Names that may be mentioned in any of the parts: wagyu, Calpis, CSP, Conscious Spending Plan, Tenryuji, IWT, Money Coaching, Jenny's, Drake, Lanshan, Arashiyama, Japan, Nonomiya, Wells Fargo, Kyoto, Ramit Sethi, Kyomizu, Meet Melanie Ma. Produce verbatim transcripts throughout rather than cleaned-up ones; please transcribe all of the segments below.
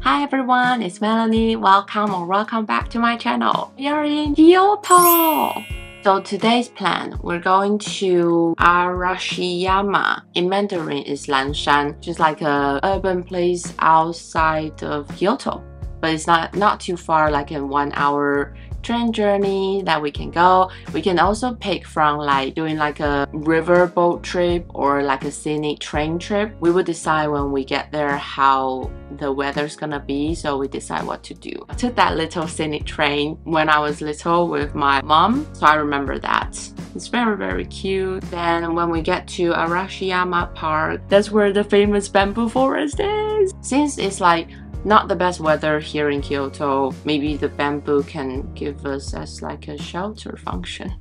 Hi everyone, it's Melanie. Welcome or welcome back to my channel. We are in Kyoto! So today's plan, we're going to Arashiyama. In Mandarin is Lanshan, just like a urban place outside of Kyoto. But it's not, not too far, like a one hour train journey that we can go. We can also pick from like doing like a river boat trip or like a scenic train trip. We will decide when we get there how the weather's gonna be, so we decide what to do. I took that little scenic train when I was little with my mom, so I remember that. It's very very cute. Then when we get to Arashiyama Park, that's where the famous bamboo forest is. Since it's like not the best weather here in Kyoto, maybe the bamboo can give us as like a shelter function,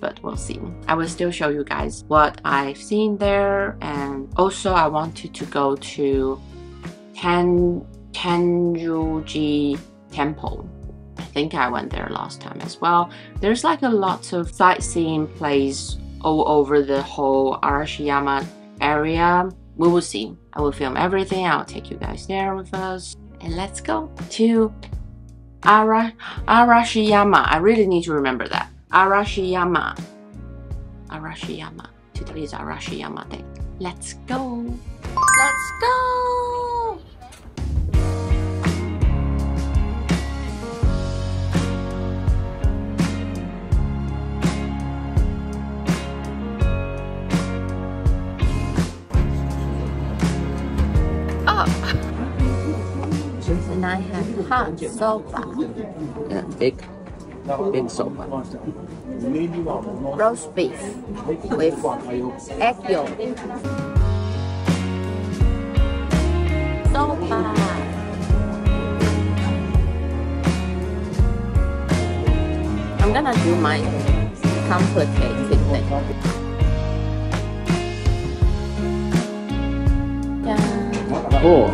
but we'll see. I will still show you guys what I've seen there. And also I wanted to go to Ten Tenryuji Temple. I think I went there last time as well. There's like a lot of sightseeing place all over the whole Arashiyama area. We will see. I will film everything. I'll take you guys there with us. And let's go to Ara Arashiyama. I really need to remember that. Arashiyama. Arashiyama. Today is Arashiyama Day. Let's go. Let's go. And I have hot soba. Yeah, big, big soba. Roast beef with egg yolk. Soba. I'm gonna do my complicated thing. Cool.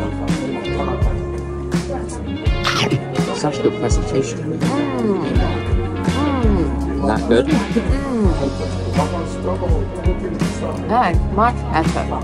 Such good presentation. Mm. Mm. Not good? Mm. That is much better.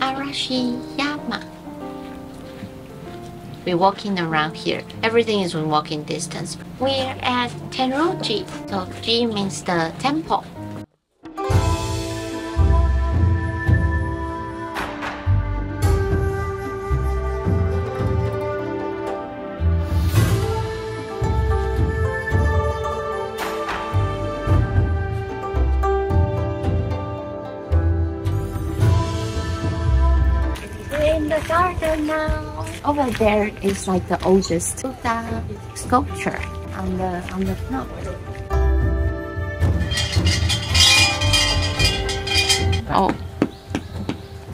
Arashiyama. We're walking around here. Everything is in walking distance. We're at Tenryuji. So Ji means the temple. Now. Over there is like the oldest Buddha sculpture on the on the top. Oh,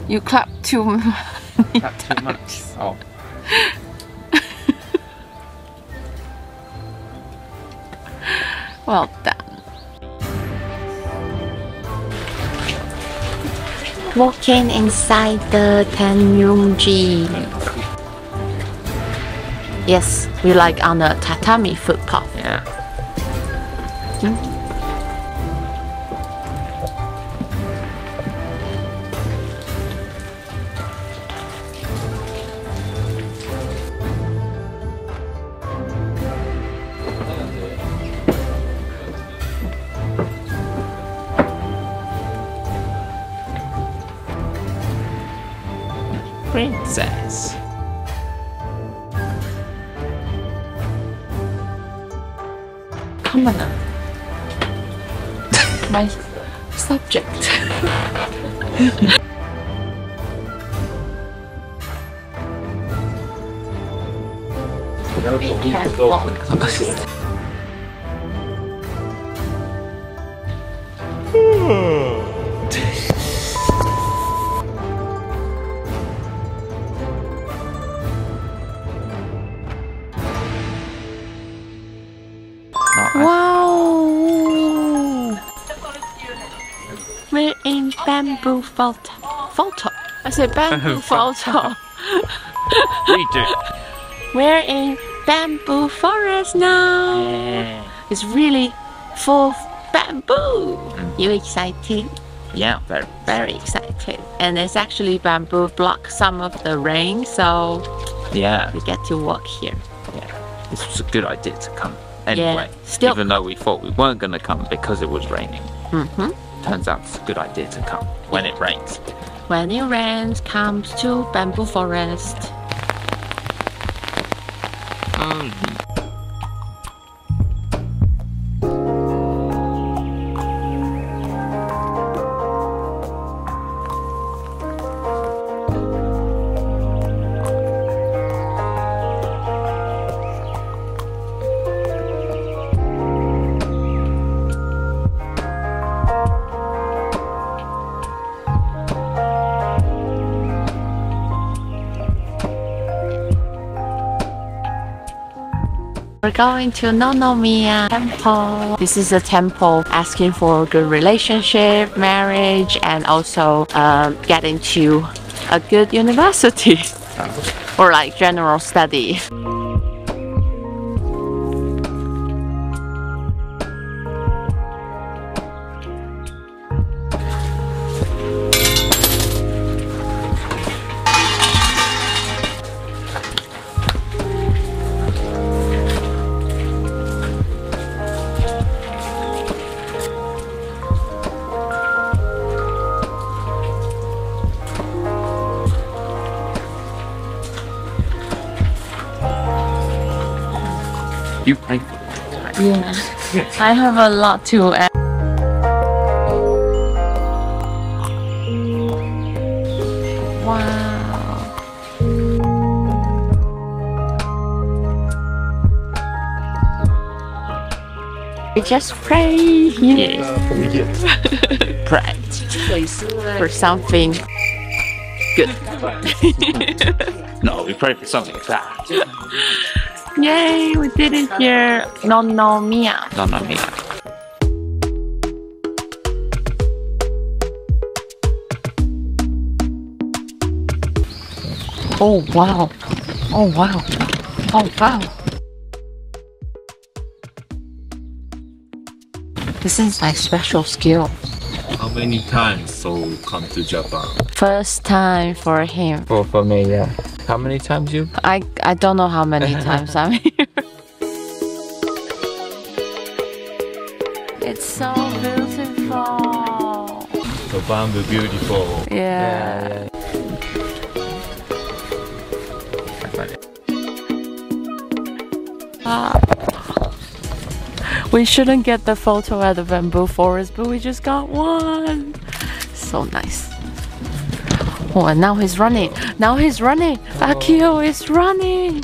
you clap too many clap too much. Oh. Well done. Walking inside the Tenryuji. Yes, we like on the tatami footpath. Yeah. Mm. princess. Come on now. My subject. We have locked. We're in bamboo falta. Falta? I said bamboo falta. We do. We're in bamboo forest now. Yeah. It's really full of bamboo. Mm. You excited? Yeah, very. Very excited. And it's actually bamboo block some of the rain, so yeah, we get to walk here. Yeah, this was a good idea to come anyway. Yeah, still even though we thought we weren't going to come because it was raining. Mm-hmm. Turns out it's a good idea to come when it rains. When it rains, comes to bamboo forest. Um. We're going to Nonomiya temple. This is a temple asking for a good relationship, marriage, and also uh, get into a good university or like general study. You pray for it. Yeah. I have a lot to add. Wow. We just pray. Yes. Yeah. Pray. Please. For something good. No, we pray for something bad. Yay, we did it here. Nonomiya. Nonomiya. Oh wow. Oh wow. Oh wow. This is my special skill. How many times Soul come to Japan? First time for him. For, for me, yeah. How many times you? I, I don't know how many times I'm here. It's so beautiful. The bamboo beautiful. Yeah. Yeah, yeah. Ah. We shouldn't get the photo at the bamboo forest, but we just got one. So nice. Oh, and now he's running. Now he's running. Oh. Akio is running.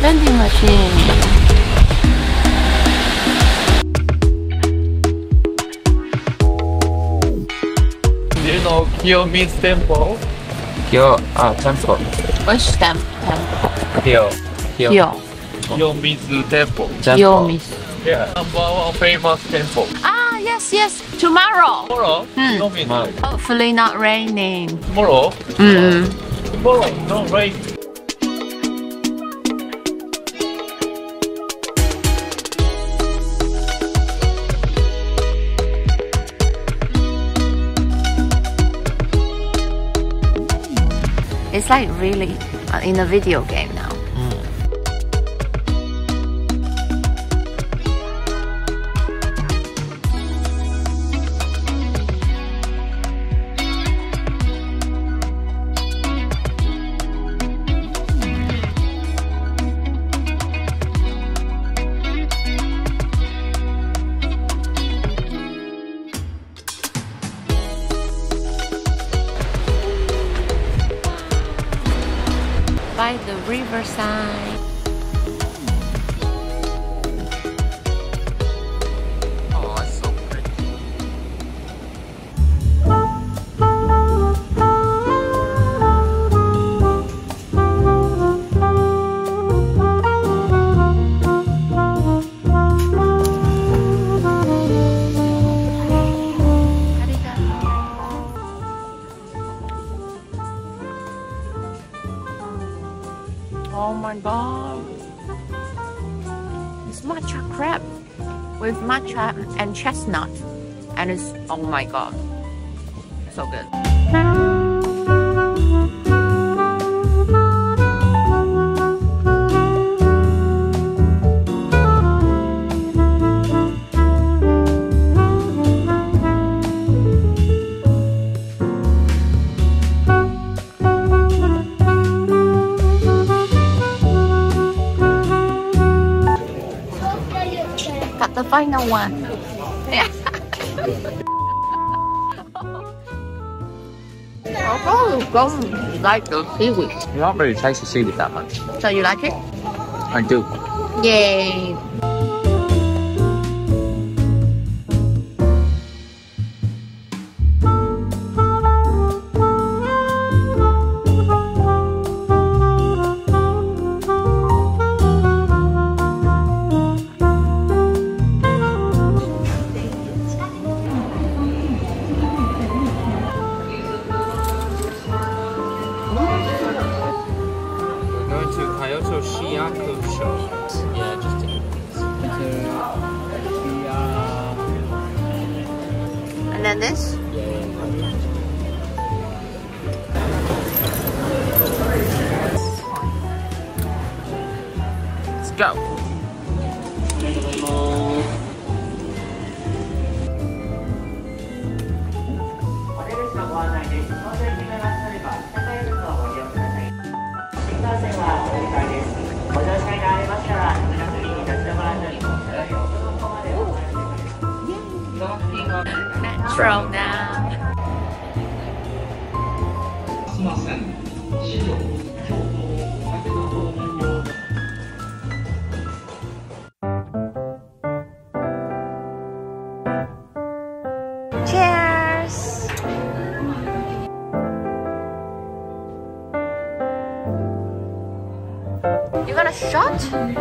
Vending machine. Do you know Kyo means temple? Kyo, ah, temple. Which temple? Kyo. Kyo. Kyo. Kyomizu Temple. Kyomizu. Yeah. Number one famous temple. Ah, yes, yes. Tomorrow. Tomorrow? Mm. Kyomizu. Hopefully not raining. Tomorrow? Mm. Tomorrow, no rain. It's like really in a video game now. by the riverside. Oh, it's so with matcha and chestnut, and it's, oh my god, so good. The final one. Yeah. I'll probably go and like the seaweed. You don't really taste the seaweed that much. So you like it? I do. Yay. And this? Let's go. Natural now. Cheers. You got a shot? Mm.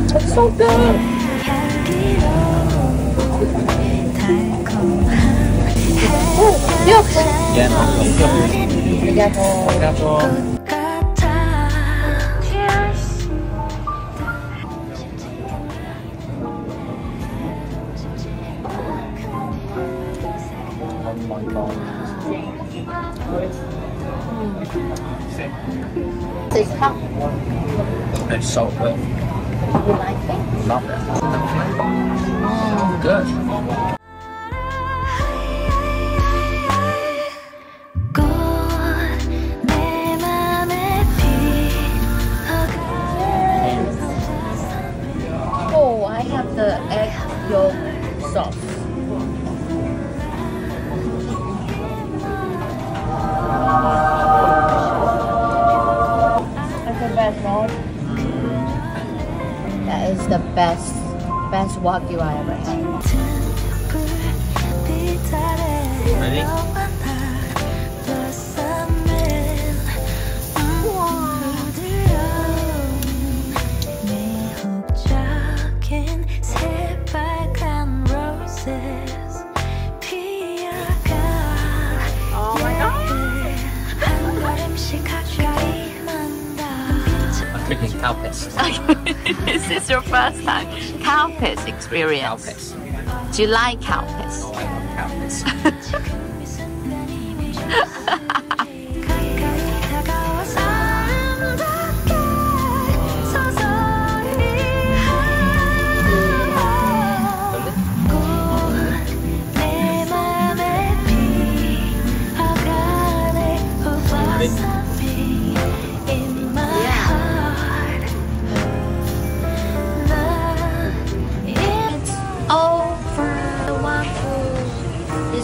It's so good. It's hot. It's so good. You like it? Love it. Mm. Good. Oh, I have the egg yolk sauce. That is the best, best wagyu I ever had. Ready? Oh my god! Calpis. This is your first time Calpis experience. Calpis. Do you like Calpis? Oh, I love Calpis.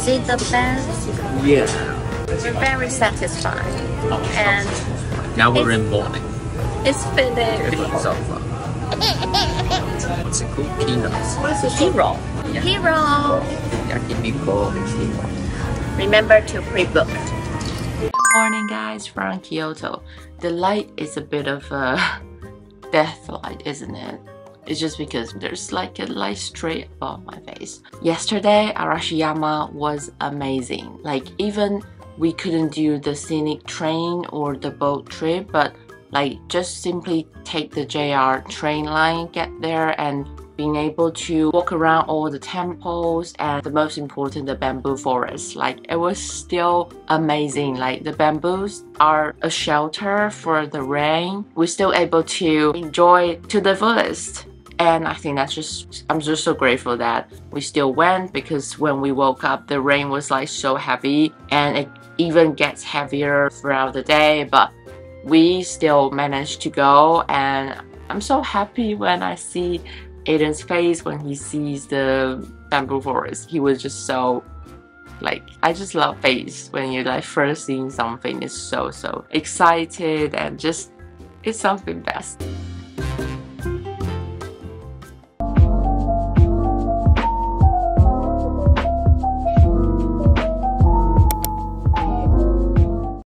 Is it the best? Yeah. We're very satisfied. Oh, and now we're in morning. It's finished. It's over. What's it called? Peanuts. What's it? Hero. Yeah. Hero. Yakimiko. Hero. Remember to pre-book. Morning, guys, from Kyoto. The light is a bit of a death light, isn't it? It's just because there's like a light straight above my face. Yesterday, Arashiyama was amazing. Like, even we couldn't do the scenic train or the boat trip, but like just simply take the J R train line, get there, and being able to walk around all the temples and the most important, the bamboo forest. Like, it was still amazing. Like, the bamboos are a shelter for the rain. We're still able to enjoy to the fullest. And I think that's just, I'm just so grateful that we still went, because when we woke up, the rain was like so heavy, and it even gets heavier throughout the day, but we still managed to go. And I'm so happy when I see Aiden's face when he sees the bamboo forest. He was just so, like, I just love face when you're like first seeing something. It's so so excited, and just it's something best.